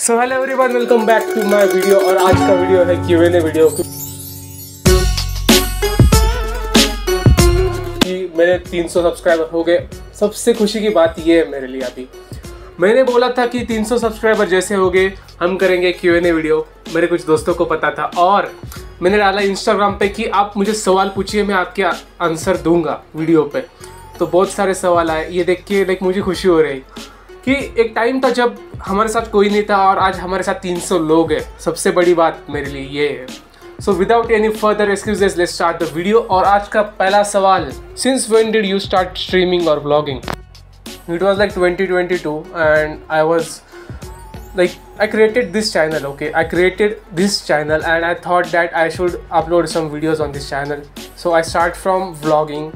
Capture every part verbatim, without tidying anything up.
So hello everyone, welcome back to my video. और आज का वीडियो है क्यू एन ए वीडियो कि मेरे तीन सौ सब्सक्राइबर हो गए। सबसे खुशी की बात ये है मेरे लिए, अभी मैंने बोला था कि तीन सौ सब्सक्राइबर जैसे हो गए हम करेंगे क्यू एन ए वीडियो। मेरे कुछ दोस्तों को पता था और मैंने डाला इंस्टाग्राम पे कि आप मुझे सवाल पूछिए, मैं आपके आंसर दूंगा वीडियो पे। तो बहुत सारे सवाल आए, ये देख के लाइक मुझे खुशी हो रही कि एक टाइम था जब हमारे साथ कोई नहीं था और आज हमारे साथ तीन सौ लोग हैं। सबसे बड़ी बात मेरे लिए ये है। So without any further excuses, let's start the video. और आज का पहला सवाल, since when did you start streaming और vlogging? It was like twenty twenty two and I was like I created this channel. Okay, I created this channel and I thought that I should upload some videos on this channel. So I start from vlogging.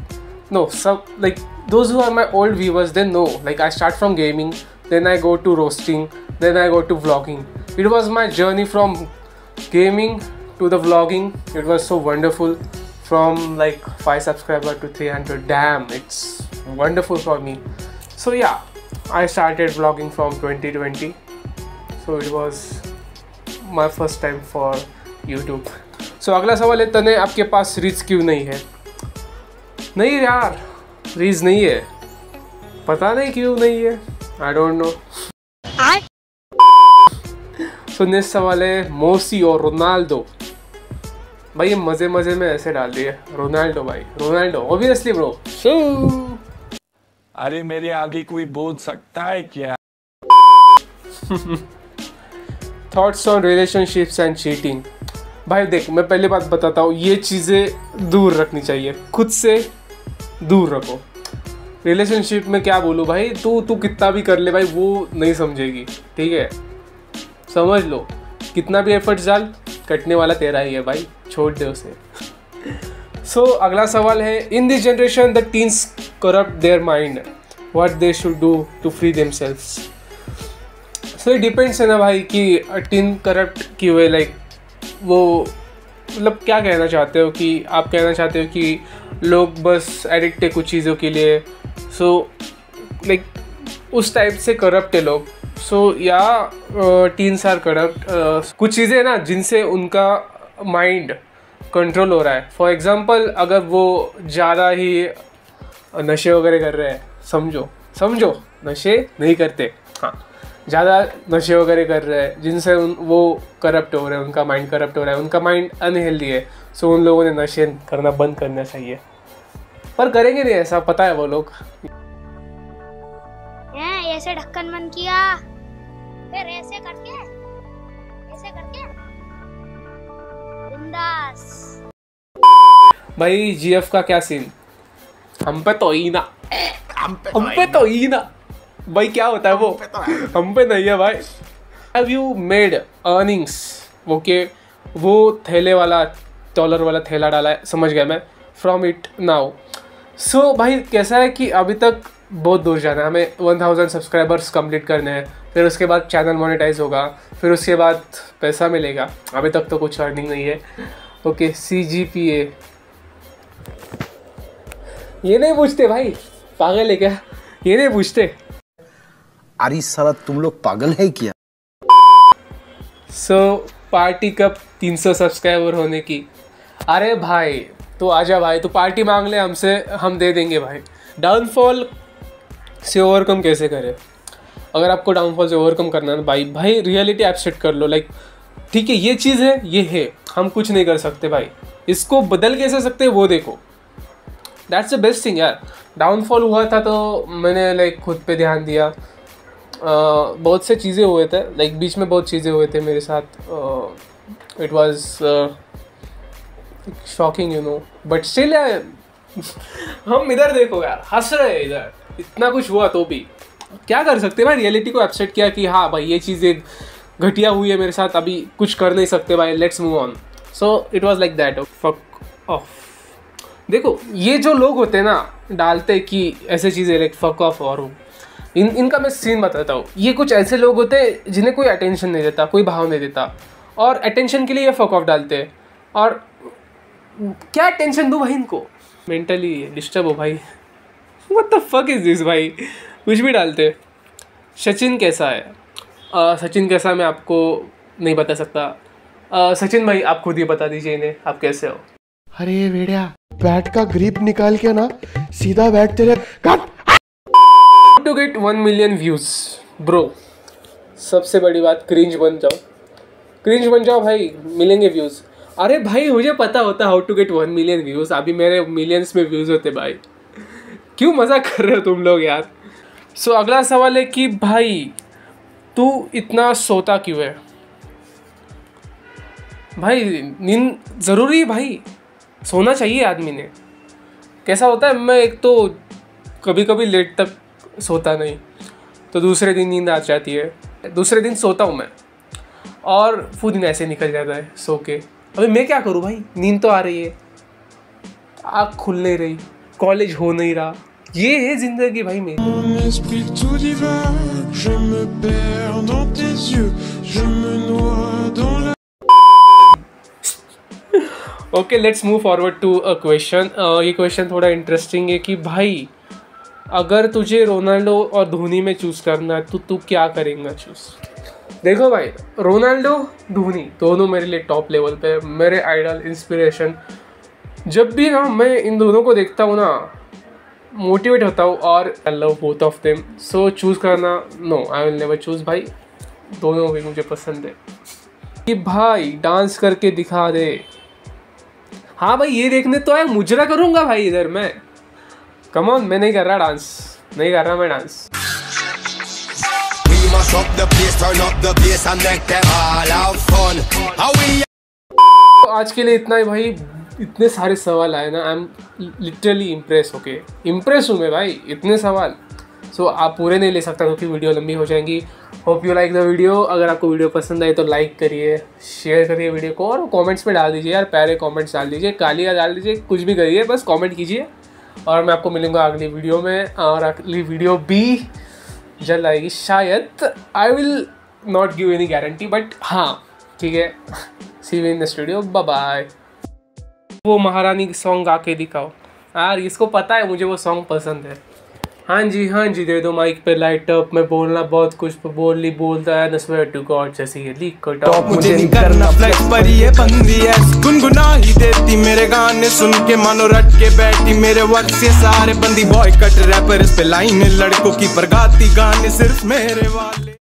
No, so like those who are my old viewers, they know like I start from gaming, then I go to roasting, then I go to vlogging. It was my journey from gaming to the vlogging. It was so wonderful. From like five subscriber to three hundred, damn, it's wonderful for me. So yeah, I started vlogging from twenty twenty. So it was my first time for YouTube. So अगला सवाल है, तने आपके पास reach क्यों नहीं है? नहीं यार, रीज नहीं है, पता नहीं क्यों नहीं है, I don't know. So next सवाल है, मोसी और रोनाल्डो। भाई ये मजे मजे में ऐसे डाल दिए रोनाल्डो। भाई रोनाल्डो ऑब्वियसली ब्रो। अरे मेरे आगे कोई बोल सकता है क्या? Thoughts on relationships and cheating. भाई देख, मैं पहले बात बताता हूँ, ये चीज़ें दूर रखनी चाहिए, खुद से दूर रखो। रिलेशनशिप में क्या बोलूँ भाई, तू तू कितना भी कर ले भाई, वो नहीं समझेगी। ठीक है, समझ लो, कितना भी एफर्ट्स डाल, कटने वाला तेरा ही है भाई, छोड़ दे उसे। सो so, अगला सवाल है, in this generation the teens corrupt their mind, what they should do to free themselves. So it depends है ना भाई कि टीन करप्ट की हुए, लाइक वो मतलब क्या कहना चाहते हो, कि आप कहना चाहते हो कि लोग बस एडिक्ट है कुछ चीज़ों के लिए। सो लाइक उस टाइप से करप्ट है लोग। सो या टीन्स आर करप्ट। कुछ चीज़ें ना जिनसे उनका माइंड कंट्रोल हो रहा है। फॉर एग्ज़ाम्पल, अगर वो ज़्यादा ही नशे वगैरह कर रहे हैं, समझो समझो नशे नहीं करते, हाँ, ज़्यादा नशे वगैरह कर रहे हैं जिनसे उन वो करप्ट हो रहे हैं, उनका माइंड करप्ट हो रहा है, उनका माइंड अनहेल्दी है। सो so, उन लोगों ने नशे करना बंद करना चाहिए, पर करेंगे नहीं ऐसा, पता है वो लोग। ऐसे ढक्कन बंद किया, फिर ऐसे करके, ऐसे करके बिंदास। भाई जीएफ का क्या सीन, हम पे तो ही ना, हम पे, हम पे तो ही ना भाई, क्या होता है वो, हम पे नहीं है भाई। Have you made earnings? Okay, वो थैले वाला डॉलर वाला थैला डाला है, समझ गया मैं, फ्रॉम इट नाउ। सो भाई कैसा है कि अभी तक बहुत दूर जाना है, हमें वन थाउजेंड सब्सक्राइबर्स कंप्लीट करने हैं, फिर उसके बाद चैनल मोनेटाइज होगा, फिर उसके बाद पैसा मिलेगा। अभी तक तो कुछ अर्निंग नहीं है। Okay, C G P A ये नहीं पूछते भाई, पागल है क्या, ये नहीं पूछते। अरे साला तुम लोग पागल है क्या? सो पार्टी कब तीन सौ सब्सक्राइबर होने की? अरे भाई तो आजा भाई, तो पार्टी मांग ले हमसे, हम दे देंगे भाई। डाउनफॉल से ओवरकम कैसे करें? अगर आपको डाउनफॉल से ओवरकम करना है ना भाई, भाई रियलिटी एक्सेप्ट कर लो। लाइक ठीक है, ये चीज़ है, ये है, हम कुछ नहीं कर सकते भाई, इसको बदल कैसे सकते वो देखो। दैट्स द बेस्ट थिंग यार। डाउनफॉल हुआ था तो मैंने लाइक खुद पे ध्यान दिया, Uh, बहुत से चीज़ें हुए थे, लाइक like, बीच में बहुत चीज़ें हुए थे मेरे साथ। It was shocking you know, but still हम इधर देखो यार, हंस रहे हैं इधर, इतना कुछ हुआ तो भी क्या कर सकते भाई। रियलिटी को एक्सेप्ट किया कि हाँ भाई ये चीज़ें घटिया हुई है मेरे साथ, अभी कुछ कर नहीं सकते भाई, let's move on. So it was like that, fuck off. देखो ये जो लोग होते हैं ना, डालते कि ऐसे चीज़ें लाइक फक ऑफ, और इन इनका मैं सीन बताता हूँ। ये कुछ ऐसे लोग होते हैं जिन्हें कोई अटेंशन नहीं देता, कोई भाव नहीं देता, और अटेंशन के लिए ये फक ऑफ डालते हैं। और क्या अटेंशन दूँ भाई इनको, मेंटली डिस्टर्ब हो भाई। What the fuck is this भाई, कुछ भी डालते। सचिन कैसा है? आ, सचिन कैसा मैं आपको नहीं बता सकता। आ, सचिन भाई आप खुद ही बता दीजिए इन्हें आप कैसे हो। अरे भेड़िया बैट का ग्रिप निकाल के ना सीधा बैट तेरे काट। To get one million views bro सबसे बड़ी बात क्रिंज बन जाओ, क्रिंज बन जाओ भाई, मिलेंगे व्यूज़। अरे भाई मुझे पता होता how to get one million views, अभी मेरे मिलियंस में व्यूज़ होते भाई। क्यों मजाक कर रहे हो तुम लोग यार। सो so, अगला सवाल है कि भाई तू इतना सोता क्यों है भाई। नींद ज़रूरी है भाई, सोना चाहिए आदमी ने। कैसा होता है मैं एक तो कभी कभी लेट तक सोता नहीं तो दूसरे दिन नींद आ जाती है, दूसरे दिन सोता हूँ मैं और वो दिन ऐसे निकल जाता है सो के। अभी मैं क्या करूँ भाई, नींद तो आ रही है, आँख खुल नहीं रही, कॉलेज हो नहीं रहा, ये है ज़िंदगी भाई मेरी। Okay let's move forward to a question. ये क्वेश्चन थोड़ा इंटरेस्टिंग है कि भाई अगर तुझे रोनाल्डो और धोनी में चूज़ करना है तो तू क्या करेगा चूज़। देखो भाई रोनाल्डो धोनी दोनों मेरे लिए टॉप लेवल पे है, मेरे आइडल इंस्पिरेशन। जब भी ना मैं इन दोनों को देखता हूँ ना मोटिवेट होता हूँ और I love both of them. So choose करना no I will never choose भाई, दोनों भी मुझे पसंद है। कि भाई डांस करके दिखा दे। हाँ भाई ये देखने तो आया, मुजरा करूँगा भाई इधर मैं। कम ऑन मैं नहीं कर रहा डांस, नहीं कर रहा मैं डांस। तो आज के लिए इतना ही भाई। इतने सारे सवाल आए ना, I am literally impress. Okay impress हूँ मैं भाई, इतने सवाल। सो so, आप पूरे नहीं ले सकता क्योंकि वीडियो लंबी हो जाएंगी। Hope you like the video. अगर आपको वीडियो पसंद आए तो लाइक करिए, शेयर करिए वीडियो को और कमेंट्स में डाल दीजिए यार, प्यारे कमेंट्स डाल दीजिए, कालिया डाल दीजिए, कुछ भी करिए बस कमेंट कीजिए। और मैं आपको मिलूँगा अगली वीडियो में और अगली वीडियो भी जल्द आएगी शायद। I will not give any guarantee but हाँ ठीक है। See you in the studio, bye bye. वो महारानी सॉन्ग गा के दिखाओ यार, इसको पता है मुझे वो सॉन्ग पसंद है। हाँ जी हाँ जी दे दो माइक पे लाइट अप, मैं बोलना बहुत कुछ बोल ली बोलता है नस्वर टू गॉड जैसी है लीक कट ऑफ। मुझे नहीं करना फ्लैक्स पर ये बंदी है, गुनगुना ही देती मेरे गाने सुन के, मानो रट के बैठी मेरे वक्त से सारे बंदी। बॉयकट रैपर इस पे लाइन है लड़कों की, पर गाती गाने सिर्फ मेरे वाले।